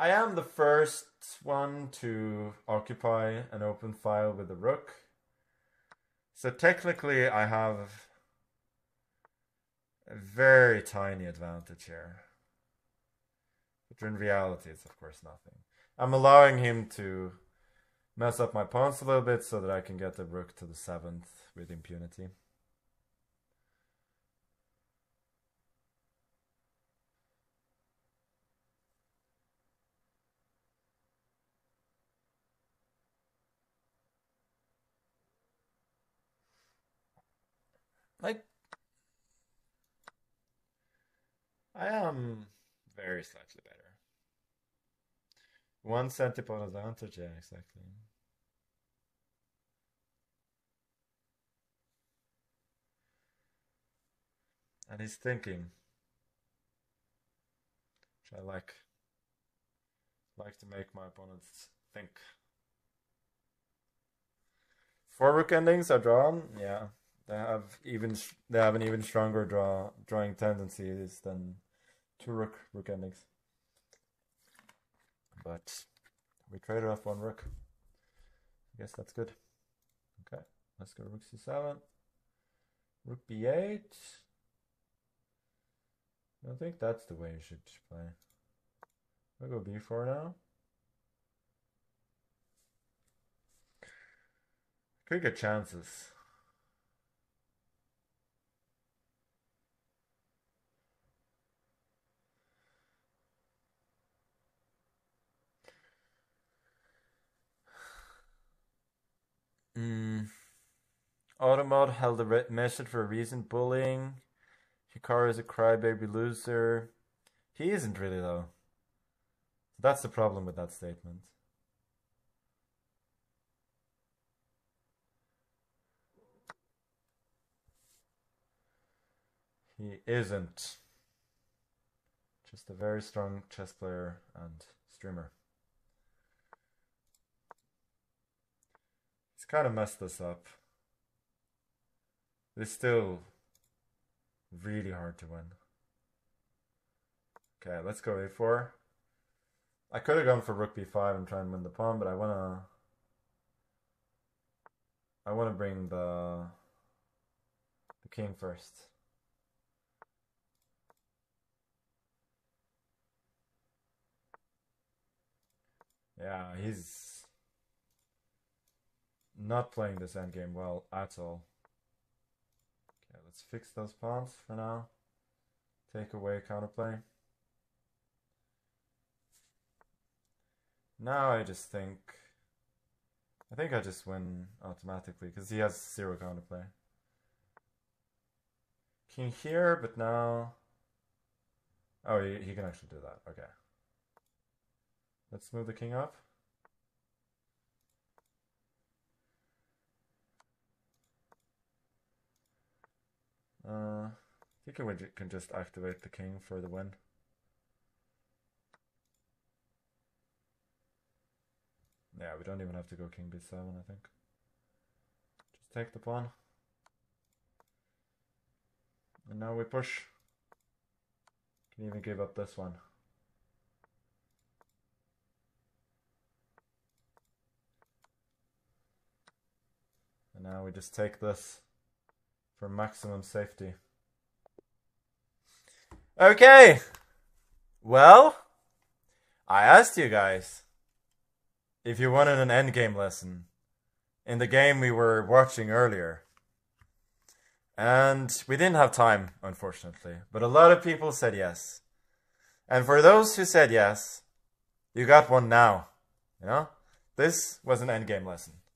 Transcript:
I am the first one to occupy an open file with the rook. So technically I have a very tiny advantage here. But in reality it's of course nothing. I'm allowing him to mess up my pawns a little bit so that I can get the rook to the 7th with impunity. Like, I am very slightly better. 1 centipawn advantage, yeah, exactly. And he's thinking, which I like. Like to make my opponents think. 4 rook endings are drawn, yeah. They have an even stronger drawing tendencies than 2 rook endings. But we traded off 1 rook. I guess that's good. Okay, let's go rook c7. Rook b8. I think that's the way you should play. I'll go b4 now. Could get chances. Automod held the message for a reason. Bullying. Hikaru is a crybaby loser. He isn't really though. That's the problem with that statement. He isn't. Just a very strong chess player and streamer. Kind of messed this up. It's still really hard to win. Okay, let's go a4. I could have gone for rook b5 and try and win the pawn, but I wanna bring the king first. Yeah, he's not playing this endgame well at all. Okay, let's fix those pawns for now. Take away counterplay. Now I think I just win automatically because he has 0 counterplay. King here, but now... Oh, he can actually do that. Okay. Let's move the king up. I think we can just activate the king for the win. Yeah, we don't even have to go king b7, I think. Just take the pawn. And now we push. Can even give up this one. And now we just take this. For maximum safety. Okay. Well, I asked you guys if you wanted an endgame lesson in the game we were watching earlier. And we didn't have time, unfortunately. But a lot of people said yes. And for those who said yes, you got one now. You know? This was an endgame lesson.